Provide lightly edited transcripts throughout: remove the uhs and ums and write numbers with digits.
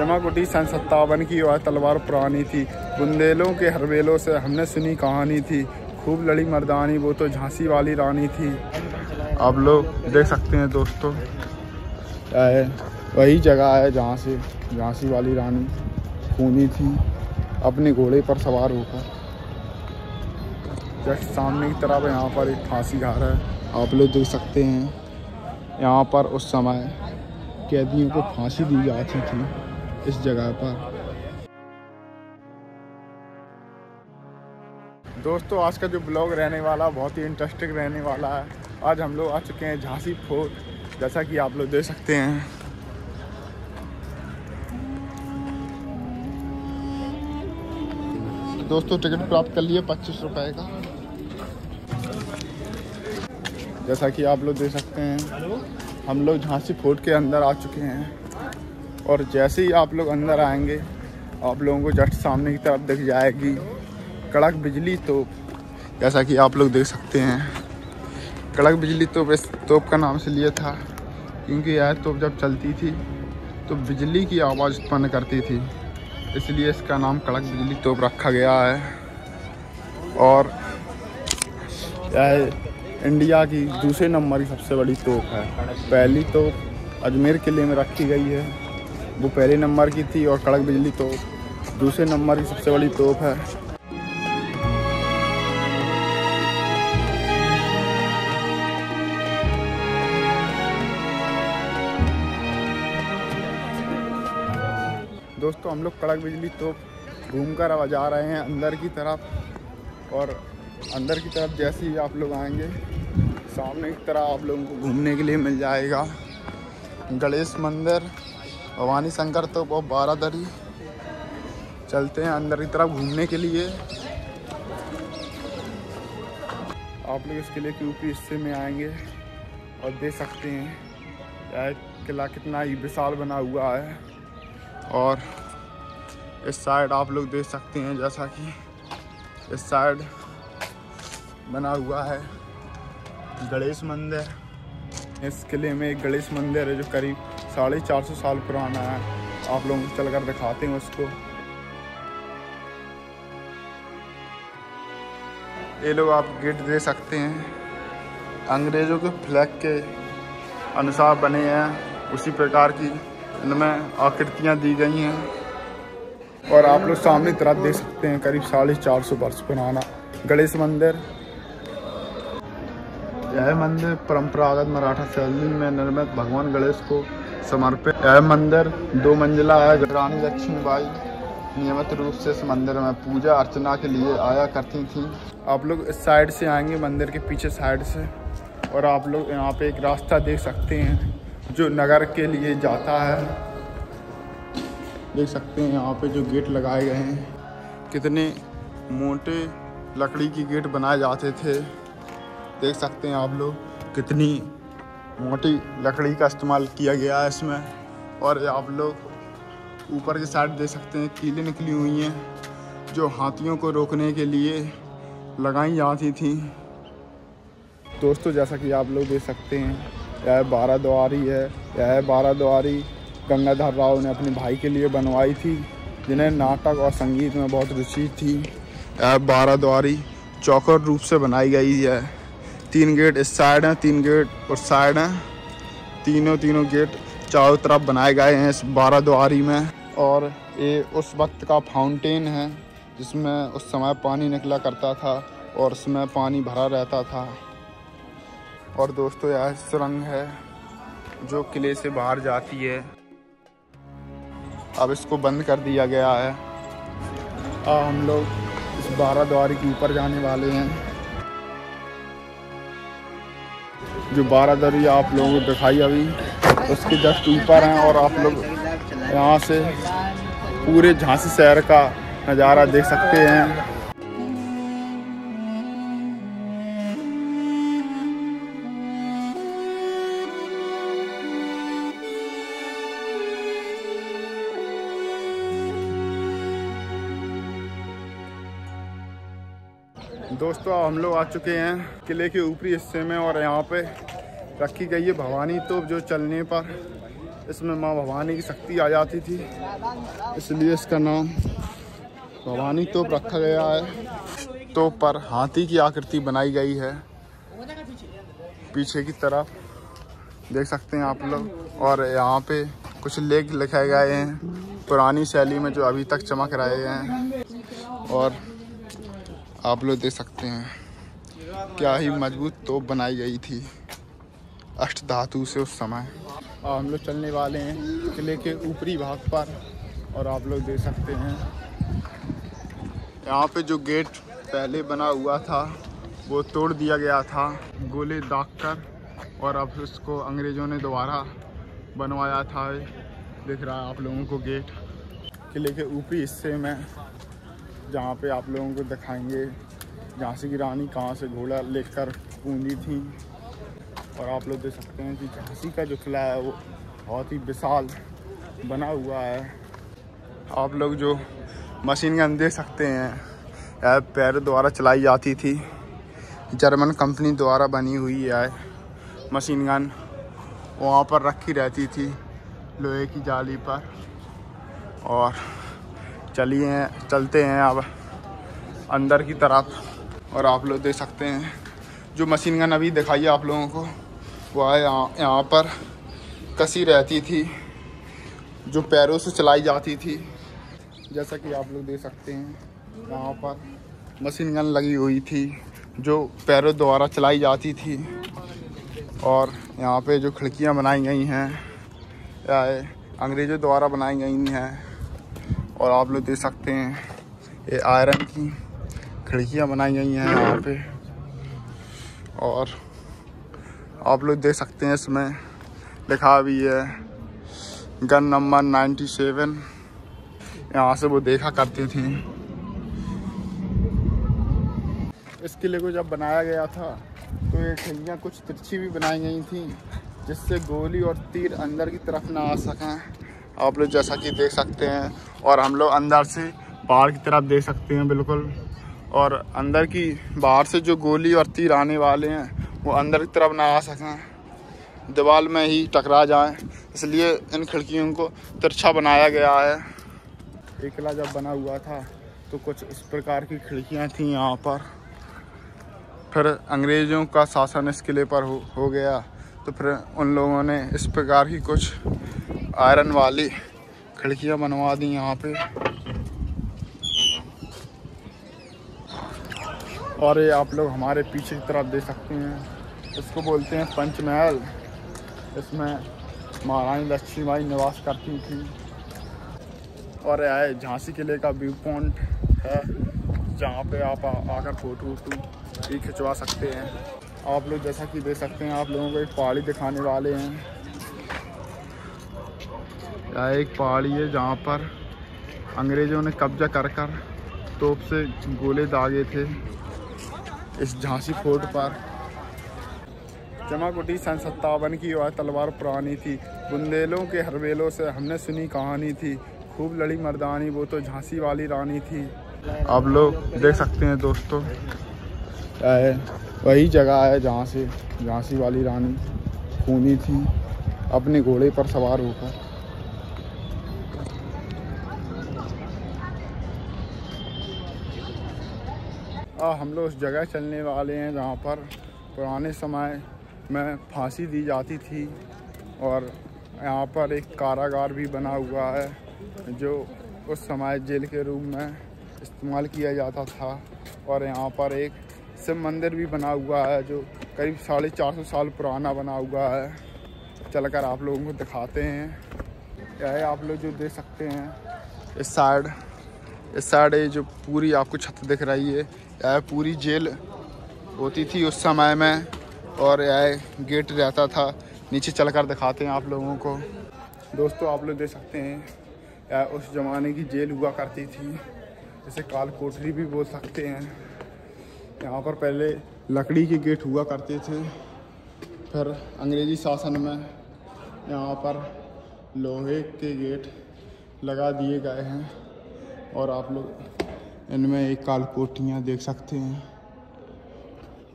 जमाकुटी सन 57 की वह तलवार पुरानी थी। बुंदेलों के हरवेलों से हमने सुनी कहानी थी, खूब लड़ी मर्दानी वो तो झांसी वाली रानी थी। आप लोग देख सकते हैं दोस्तों, वही जगह है जहाँ से झांसी वाली रानी खूनी थी अपने घोड़े पर सवार होकर। जस्ट सामने की तरफ यहाँ पर एक फांसी घर है, आप लोग देख सकते हैं। यहाँ पर उस समय कैदियों को फांसी दी जाती थी इस जगह पर। दोस्तों आज का जो ब्लॉग रहने वाला बहुत ही इंटरेस्टिंग रहने वाला है। आज हम लोग आ चुके हैं झांसी फोर्ट, जैसा कि आप लोग देख सकते हैं। दोस्तों टिकट प्राप्त कर लिए 25 रुपए का, जैसा कि आप लोग देख सकते हैं। हम लोग झांसी फोर्ट के अंदर आ चुके हैं और जैसे ही आप लोग अंदर आएंगे आप लोगों को जस्ट सामने की तरफ दिख जाएगी कड़क बिजली तोप, जैसा कि आप लोग देख सकते हैं। कड़क बिजली तोप इस तोप का नाम से लिया था क्योंकि यह तोप जब चलती थी तो बिजली की आवाज़ उत्पन्न करती थी, इसलिए इसका नाम कड़क बिजली तोप रखा गया है। और यह इंडिया की दूसरे नंबर की सबसे बड़ी तोप है। पहली तोप अजमेर किले में रखी गई है, वो पहले नंबर की थी, और कड़क बिजली तोप दूसरे नंबर की सबसे बड़ी तोप है। दोस्तों हम लोग कड़क बिजली तोप घूमकर आवाज आ रहे हैं अंदर की तरफ, और अंदर की तरफ जैसे ही आप लोग आएंगे सामने की तरफ आप लोगों को घूमने के लिए मिल जाएगा गणेश मंदिर, भवानी शंकर तोप और बारादरी। चलते हैं अंदर की तरफ घूमने के लिए। आप लोग इसके लिए यूपी हिस्से में आएंगे और देख सकते हैं यह किला कितना ही विशाल बना हुआ है। और इस साइड आप लोग देख सकते हैं, जैसा कि इस साइड बना हुआ है गणेश मंदिर। इस किले में एक गणेश मंदिर है जो करीब 450 साल पुराना है। आप लोग चलकर दिखाते हैं उसको। ये लोग आप गेट देख सकते हैं, अंग्रेज़ों के फ्लैग के अनुसार बने हैं, उसी प्रकार की इनमें आकृतियाँ दी गई हैं। और आप लोग सामने तरफ देख सकते हैं करीब 450 वर्ष पुराना गणेश मंदिर। यह मंदिर परंपरागत मराठा शैली में निर्मित भगवान गणेश को समर्पित। यह मंदिर 2 मंजिला है। रानी लक्ष्मीबाई नियमित रूप से इस मंदिर में पूजा अर्चना के लिए आया करती थी। आप लोग इस साइड से आएंगे मंदिर के पीछे साइड से, और आप लोग यहाँ पे एक रास्ता देख सकते हैं जो नगर के लिए जाता है। देख सकते हैं यहाँ पे जो गेट लगाए गए हैं, कितने मोटे लकड़ी की गेट बनाए जाते थे। देख सकते हैं आप लोग कितनी मोटी लकड़ी का इस्तेमाल किया गया है इसमें। और आप लोग ऊपर की साइड देख सकते हैं कीलें निकली हुई हैं जो हाथियों को रोकने के लिए लगाई जाती थी। दोस्तों जैसा कि आप लोग देख सकते हैं यह 12 द्वारी है। यह 12 द्वारी गंगाधर राव ने अपने भाई के लिए बनवाई थी, जिन्हें नाटक और संगीत में बहुत रुचि थी। यह 12 द्वारी चौकोर रूप से बनाई गई है। 3 गेट इस साइड हैं, 3 गेट उस साइड हैं। तीनों गेट चारों तरफ बनाए गए हैं इस 12 द्वारी में। और ये उस वक्त का फाउंटेन है जिसमें उस समय पानी निकला करता था और उसमें पानी भरा रहता था। और दोस्तों यह सुरंग है जो किले से बाहर जाती है, अब इसको बंद कर दिया गया है। अब हम लोग इस 12 द्वारी के ऊपर जाने वाले हैं। जो 12 द्वारी आप लोगों को दिखाई अभी, उसके जस्ट ऊपर हैं, और आप लोग यहाँ से पूरे झांसी शहर का नज़ारा देख सकते हैं। दोस्तों हम लोग आ चुके हैं किले के ऊपरी हिस्से में, और यहाँ पे रखी गई है भवानी तोप जो चलने पर इसमें माँ भवानी की शक्ति आ जाती थी, इसलिए इसका नाम भवानी तोप रखा गया है। तोप पर हाथी की आकृति बनाई गई है पीछे की तरफ, देख सकते हैं आप लोग। और यहाँ पे कुछ लेख लिखे गए हैं पुरानी शैली में जो अभी तक चमक रहे हैं, और आप लोग देख सकते हैं क्या ही मजबूत तोप बनाई गई थी अष्ट धातु से उस समय। और हम लोग चलने वाले हैं किले के ऊपरी भाग पर, और आप लोग देख सकते हैं यहाँ पे जो गेट पहले बना हुआ था वो तोड़ दिया गया था गोले दाग कर, और अब उसको अंग्रेज़ों ने दोबारा बनवाया था। दिख रहा है आप लोगों को गेट किले के ऊपरी हिस्से में, जहाँ पे आप लोगों को दिखाएंगे झांसी की रानी कहाँ से घोड़ा लेकर कूदी थी। और आप लोग देख सकते हैं कि झांसी का जो किला है वो बहुत ही विशाल बना हुआ है। आप लोग जो मशीन गन देख सकते हैं यह पैर द्वारा चलाई जाती थी, जर्मन कंपनी द्वारा बनी हुई है मशीन गन, वहाँ पर रखी रहती थी लोहे की जाली पर। और चलते हैं अब अंदर की तरफ, और आप लोग देख सकते हैं जो मशीन गन अभी दिखाई है आप लोगों को वह यहाँ पर कसी रहती थी जो पैरों से चलाई जाती थी। जैसा कि आप लोग देख सकते हैं यहाँ पर मशीन गन लगी हुई थी जो पैरों द्वारा चलाई जाती थी। और यहाँ पे जो खिड़कियाँ बनाई गई हैं अंग्रेज़ों द्वारा बनाई गई हैं, और आप लोग देख सकते हैं ये आयरन की खिड़कियाँ बनाई गई हैं यहाँ पे। और आप लोग देख सकते हैं इसमें लिखा भी है गन नंबर 97, यहाँ से वो देखा करती थी। इस किले को जब बनाया गया था तो ये खिड़कियाँ कुछ तिरछी भी बनाई गई थी जिससे गोली और तीर अंदर की तरफ ना आ सकें, आप लोग जैसा कि देख सकते हैं। और हम लोग अंदर से बाहर की तरफ देख सकते हैं बिल्कुल, और अंदर की बाहर से जो गोली और तीर आने वाले हैं वो अंदर की तरफ ना आ सकें, दीवार में ही टकरा जाएं, इसलिए इन खिड़कियों को तिरछा बनाया गया है। ये किला जब बना हुआ था तो कुछ इस प्रकार की खिड़कियां थीं यहाँ पर। फिर अंग्रेज़ों का शासन इस किले पर हो गया, तो फिर उन लोगों ने इस प्रकार की कुछ आयरन वाली खिड़कियाँ बनवा दी यहाँ पर। और ये आप लोग हमारे पीछे की तरफ देख सकते हैं, इसको बोलते हैं पंचमहल, इसमें महारानी लक्ष्मीबाई निवास करती थी। और यह झांसी किले का व्यू पॉइंट है जहाँ पे आप आकर फोटो भी खिंचवा सकते हैं। आप लोग जैसा कि देख सकते हैं आप लोगों को एक पहाड़ी दिखाने वाले हैं, यह एक पहाड़ी है जहाँ पर अंग्रेज़ों ने कब्जा कर कर तोप से गोले दागे थे इस झांसी फोर्ट पर। जमाकुटी सन 57 की वह तलवार पुरानी थी, बुंदेलों के हरवेलों से हमने सुनी कहानी थी, खूब लड़ी मर्दानी वो तो झांसी वाली रानी थी। आप लोग देख सकते हैं दोस्तों वही जगह है जहाँ से झांसी वाली रानी कूदी थी अपने घोड़े पर सवार होकर। हम लोग उस जगह चलने वाले हैं जहाँ पर पुराने समय में फांसी दी जाती थी, और यहाँ पर एक कारागार भी बना हुआ है जो उस समय जेल के रूप में इस्तेमाल किया जाता था। और यहाँ पर एक शिव मंदिर भी बना हुआ है जो करीब 450 साल पुराना बना हुआ है, चलकर आप लोगों को दिखाते हैं। यह आप लोग जो देख सकते हैं इस साइड जो पूरी आपको छत दिख रही है यह पूरी जेल होती थी उस समय में, और यह गेट रहता था। नीचे चलकर दिखाते हैं आप लोगों को। दोस्तों आप लोग देख सकते हैं यह उस ज़माने की जेल हुआ करती थी, जैसे काल कोठरी भी बोल सकते हैं। यहाँ पर पहले लकड़ी के गेट हुआ करते थे, फिर अंग्रेज़ी शासन में यहाँ पर लोहे के गेट लगा दिए गए हैं, और आप लोग इनमें एक काल कोठियाँ देख सकते हैं,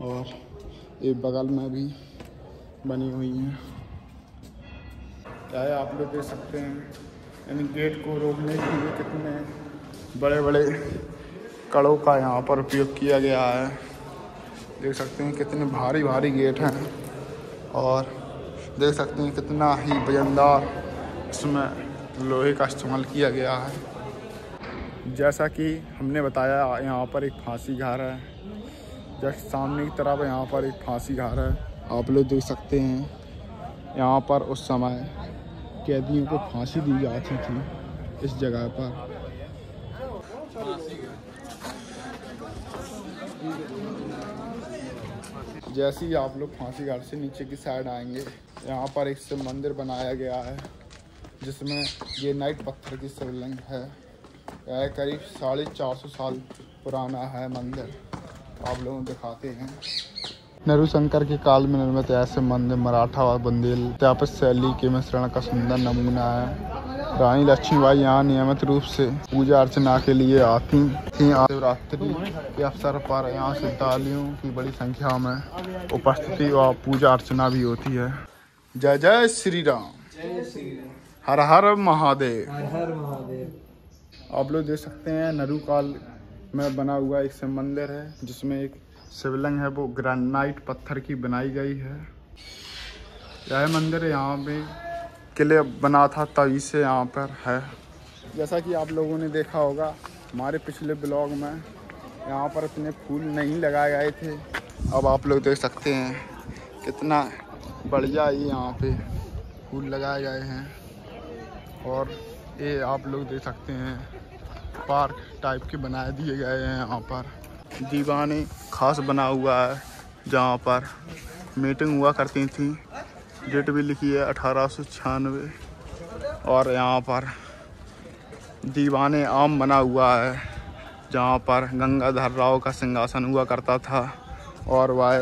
और एक बगल में भी बनी हुई हैं। चाहे आप लोग देख सकते हैं। यानी गेट को रोकने के लिए कितने बड़े बड़े कड़ों का यहाँ पर उपयोग किया गया है। देख सकते हैं कितने भारी भारी गेट हैं और देख सकते हैं कितना ही वजनदार इसमें लोहे का इस्तेमाल किया गया है। जैसा कि हमने बताया यहाँ पर एक फांसी घर है, जस्ट सामने की तरफ यहाँ पर एक फांसी घर है। आप लोग देख सकते हैं यहाँ पर उस समय कैदियों को फांसी दी जाती थी इस जगह पर। जैसे ही आप लोग फांसी घाट से नीचे की साइड आएंगे, यहाँ पर एक शिव मंदिर बनाया गया है जिसमें ये नाइट पत्थर की शिवलिंग है। यह करीब 450 साल पुराना है मंदिर। आप लोगों को दिखाते हैं। नेहरू शंकर के काल में निर्मित यह शिव मंदिर मराठा और बुंदेल स्थापत्य शैली के मिश्रण का सुंदर नमूना है। रानी लक्ष्मीबाई यहाँ नियमित रूप से पूजा अर्चना के लिए आती थीं। शिवरात्रि के अवसर पर यहाँ श्रद्धालुओं की बड़ी संख्या में उपस्थिति और पूजा अर्चना भी होती है। जय जय श्री राम, हर हर महादेव। आप लोग देख सकते हैं नेहरू काल में बना हुआ एक शिव मंदिर है जिसमें एक शिवलिंग है वो ग्रेनाइट पत्थर की बनाई गई है। यह मंदिर यहाँ पे किले बना था तभी से यहाँ पर है। जैसा कि आप लोगों ने देखा होगा हमारे पिछले ब्लॉग में यहाँ पर इतने फूल नहीं लगाए गए थे। अब आप लोग देख सकते हैं कितना बढ़िया ये यहाँ पे फूल लगाए गए हैं और ये आप लोग देख सकते हैं पार्क टाइप के बना दिए गए हैं। यहाँ पर दीवाने खास बना हुआ है जहाँ पर मीटिंग हुआ करती थी। डेट भी लिखी है 1896 और यहाँ पर दीवाने आम बना हुआ है जहाँ पर गंगाधर राव का सिंहासन हुआ करता था और वह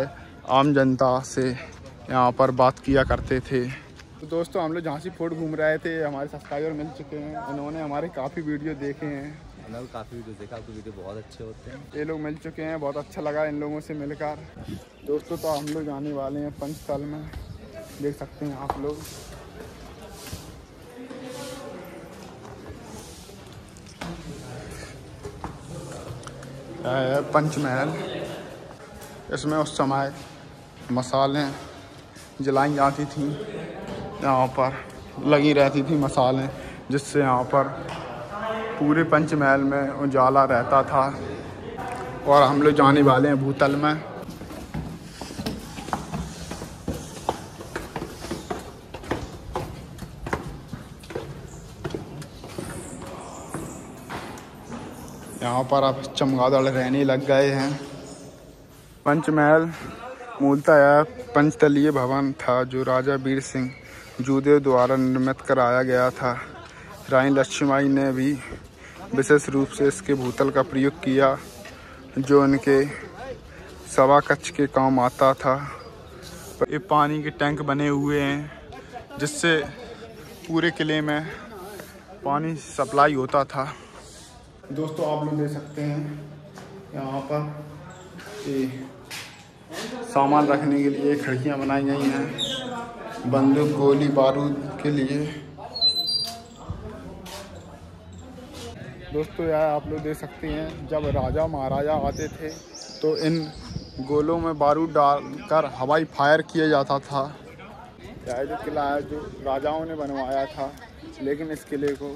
आम जनता से यहाँ पर बात किया करते थे। तो दोस्तों हम लोग झांसी फोर्ट घूम रहे थे। हमारे सब्सक्राइबर मिल चुके हैं, उन्होंने हमारे काफ़ी वीडियो देखे हैं। मैंने काफ़ी वीडियो देखा, आपके वीडियो बहुत अच्छे होते हैं। ये लोग मिल चुके हैं, बहुत अच्छा लगा इन लोगों से मिलकर। दोस्तों तो हम लोग जाने वाले हैं पंचमहल में, देख सकते हैं आप लोग। पंचमहल, इसमें उस समय मसालें जलाई जाती थी, यहाँ पर लगी रहती थी मसालें, जिससे यहाँ पर पूरे पंचमहल में उजाला रहता था। और हम लोग जाने वाले हैं भूतल में। यहाँ पर अब चमगादड़ रहने लग गए हैं। पंचमहल मूलतः पंचतलीय भवन था जो राजा वीर सिंह जूदेव द्वारा निर्मित कराया गया था। रानी लक्ष्मीबाई ने भी विशेष रूप से इसके भूतल का प्रयोग किया जो उनके सभा कक्ष के काम आता था। ये पानी के टैंक बने हुए हैं जिससे पूरे किले में पानी सप्लाई होता था। दोस्तों आप लोग देख सकते हैं यहाँ पर ये सामान रखने के लिए खिड़कियाँ बनाई गई हैं बंदूक गोली बारूद के लिए। दोस्तों यार आप लोग देख सकते हैं जब राजा महाराजा आते थे तो इन गोलों में बारूद डालकर हवाई फायर किया जाता था। यह जो किला है जो राजाओं ने बनवाया था, लेकिन इस किले को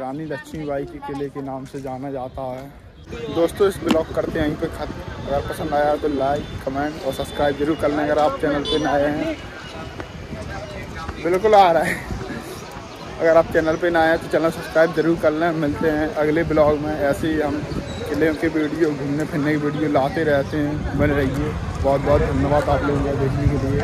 रानी लक्ष्मीबाई के किले के नाम से जाना जाता है। दोस्तों इस ब्लॉग करते हैं यहीं पे खत्म। अगर पसंद आया तो लाइक कमेंट और सब्सक्राइब जरूर करना अगर आप चैनल पर नए हैं। बिल्कुल आ रहा है, अगर आप चैनल पे ना आए तो चैनल सब्सक्राइब जरूर कर लें। मिलते हैं अगले ब्लॉग में, ऐसे ही हम किले के वीडियो घूमने फिरने की वीडियो लाते रहते हैं। बने रहिए। बहुत बहुत धन्यवाद आप लोगों का देखने के लिए।